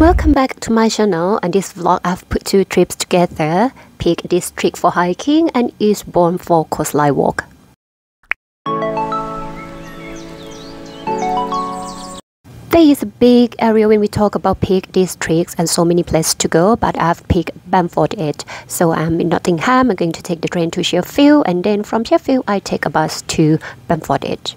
Welcome back to my channel. On this vlog, I've put two trips together, Peak District for hiking and Eastbourne for coastline walk. There is a big area when we talk about Peak Districts and so many places to go, but I've picked Bamford Edge. So I'm in Nottingham, I'm going to take the train to Sheffield, and then from Sheffield I take a bus to Bamford Edge.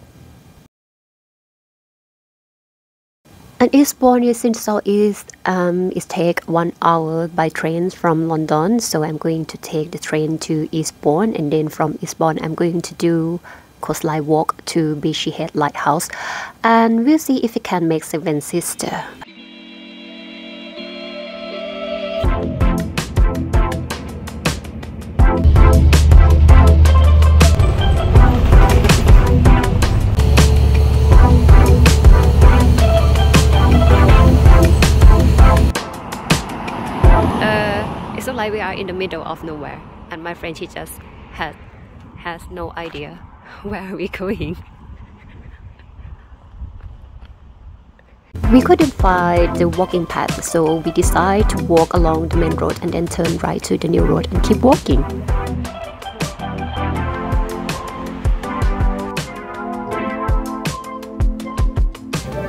And Eastbourne is in southeast. It takes 1 hour by train from London, so I'm going to take the train to Eastbourne, and then from Eastbourne I'm going to do coastline walk to Beachy Head Lighthouse, and we'll see if we can make Seven Sisters. It's not like we are in the middle of nowhere, and my friend, she just has no idea where are we going. We couldn't find the walking path, so we decided to walk along the main road and then turn right to the new road and keep walking.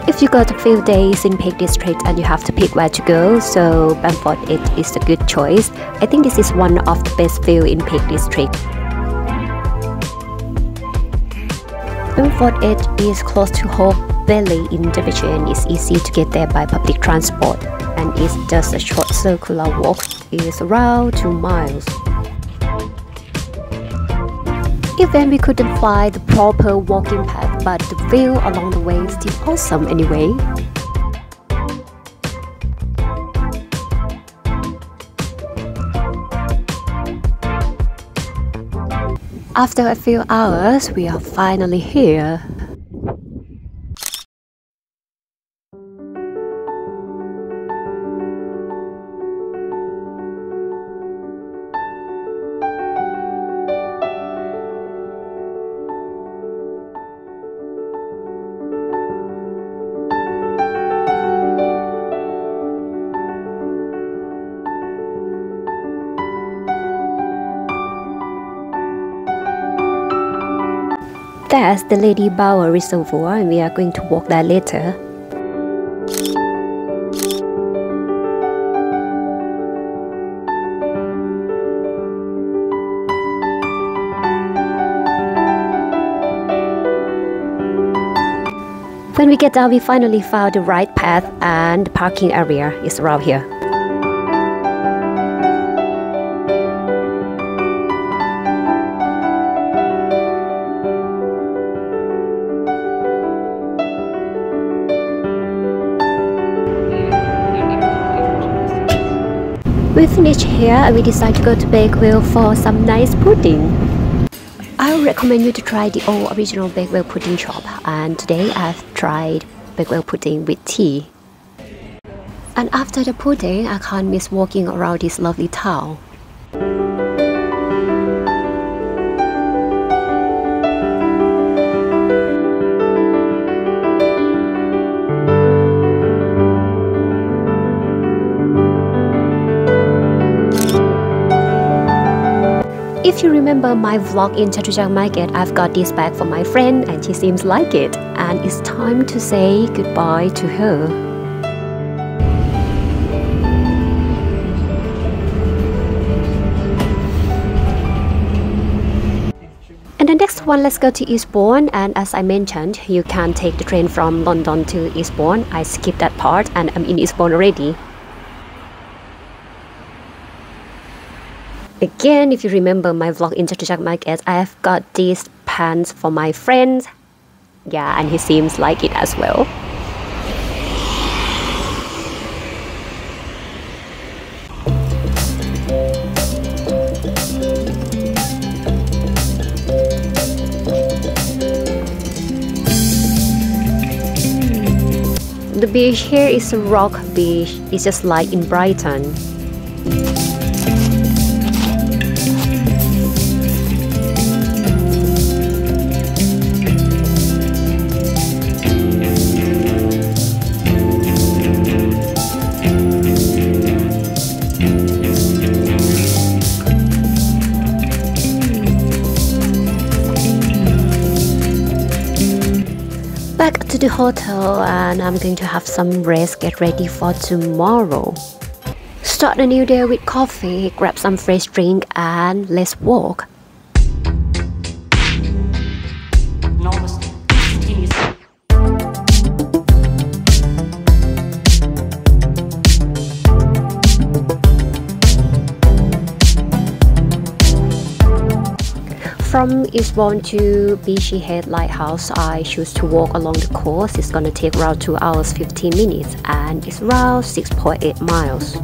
If you got a few days in Peak District and you have to pick where to go, so Bamford Edge is a good choice. I think this is one of the best views in Peak District. Bamford Edge is close to Hope Valley in Derbyshire and it's easy to get there by public transport, and it's just a short circular walk. It's around 2 miles. Even we couldn't find the proper walking path, but the view along the way is still awesome anyway. After a few hours, we are finally here. That's the Lady Bower Reservoir, and we are going to walk there later. When we get down, we finally found the right path, and the parking area is around here. We finished here and we decided to go to Bakewell for some nice pudding. I would recommend you to try the old original Bakewell pudding shop, and today I've tried Bakewell pudding with tea. And after the pudding, I can't miss walking around this lovely town. If you remember my vlog in Chatuchak Market, I've got this bag for my friend and she seems like it, and it's time to say goodbye to her. And the next one, let's go to Eastbourne, and as I mentioned, you can take the train from London to Eastbourne. I skipped that part and I'm in Eastbourne already. Again, if you remember my vlog in Chatuchak Market, I have got these pants for my friends. Yeah, and he seems like it as well. The beach here is a rock beach. It's just like in Brighton. the hotel and I'm going to have some rest, get ready for tomorrow. Start a new day with coffee, grab some fresh drink and let's walk. From Eastbourne to Beachy Head Lighthouse, I choose to walk along the coast. It's gonna take around 2 hours 15 minutes and it's around 6.8 miles.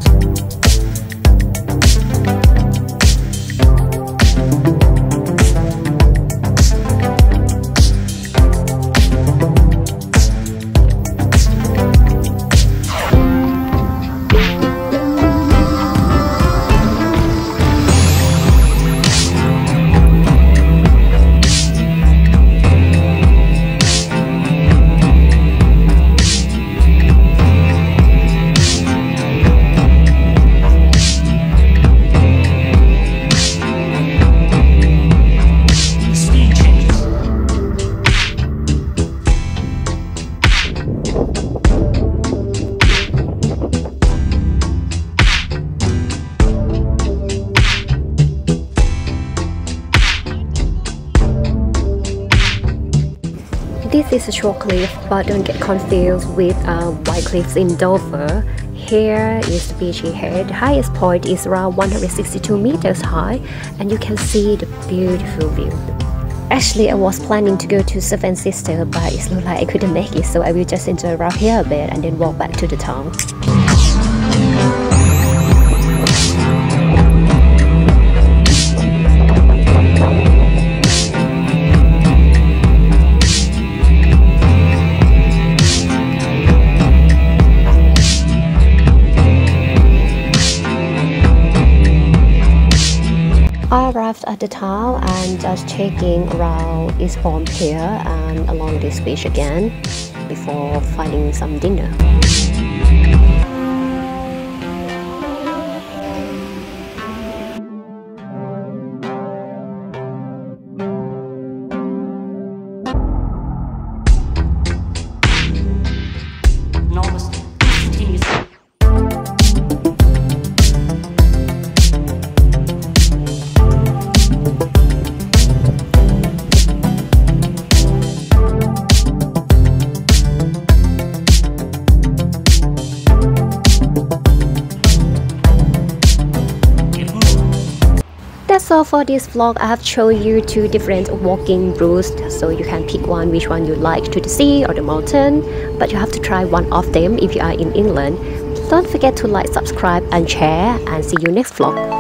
This is a short cliff, but don't get confused with white cliffs in Dover. Here is Beachy Head. The highest point is around 162 meters high and you can see the beautiful view. Actually, I was planning to go to Seven Sisters, but it looked like I couldn't make it, so I will just enjoy around here a bit and then walk back to the town. I arrived at the town and just checking around Eastbourne Pier and along this beach again before finding some dinner. So for this vlog, I have shown you 2 different walking routes, so you can pick one which one you like, to the sea or the mountain, but you have to try one of them if you are in England. Don't forget to like, subscribe and share, and see you next vlog.